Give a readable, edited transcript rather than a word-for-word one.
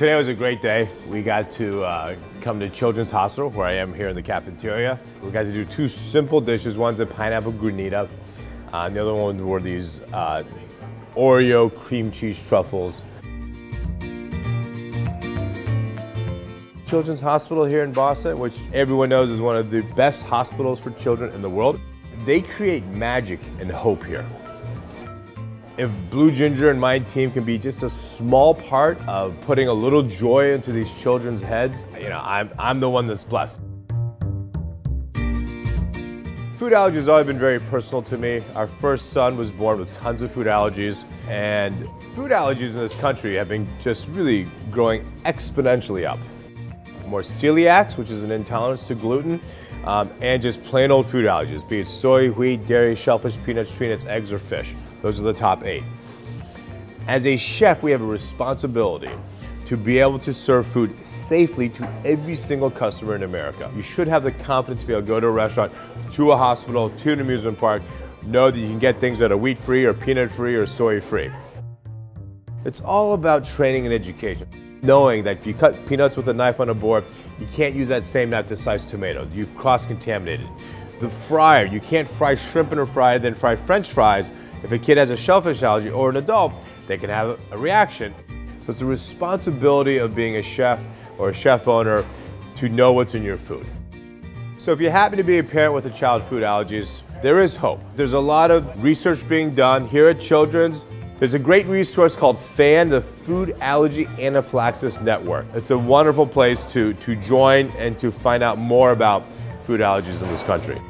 Today was a great day. We got to come to Children's Hospital, where I am here in the cafeteria. We got to do two simple dishes. One's a pineapple granita, and the other one were these Oreo cream cheese truffles. Children's Hospital here in Boston, which everyone knows is one of the best hospitals for children in the world. They create magic and hope here. If Blue Ginger and my team can be just a small part of putting a little joy into these children's heads, you know, I'm the one that's blessed. Food allergies has always been very personal to me. Our first son was born with tons of food allergies, and food allergies in this country have been just really growing exponentially up. More celiacs, which is an intolerance to gluten, and just plain old food allergies, be it soy, wheat, dairy, shellfish, peanuts, tree nuts, eggs, or fish. Those are the top 8. As a chef, we have a responsibility to be able to serve food safely to every single customer in America. You should have the confidence to be able to go to a restaurant, to a hospital, to an amusement park, know that you can get things that are wheat-free or peanut-free or soy-free. It's all about training and education. Knowing that if you cut peanuts with a knife on a board, you can't use that same knife to slice tomatoes. You've cross-contaminated. The fryer, you can't fry shrimp in a fryer, then fry French fries. If a kid has a shellfish allergy or an adult, they can have a reaction. So it's a responsibility of being a chef or a chef owner to know what's in your food. So if you happen to be a parent with a child with food allergies, there is hope. There's a lot of research being done here at Children's. There's a great resource called FAN, the Food Allergy Anaphylaxis Network. It's a wonderful place to join and to find out more about food allergies in this country.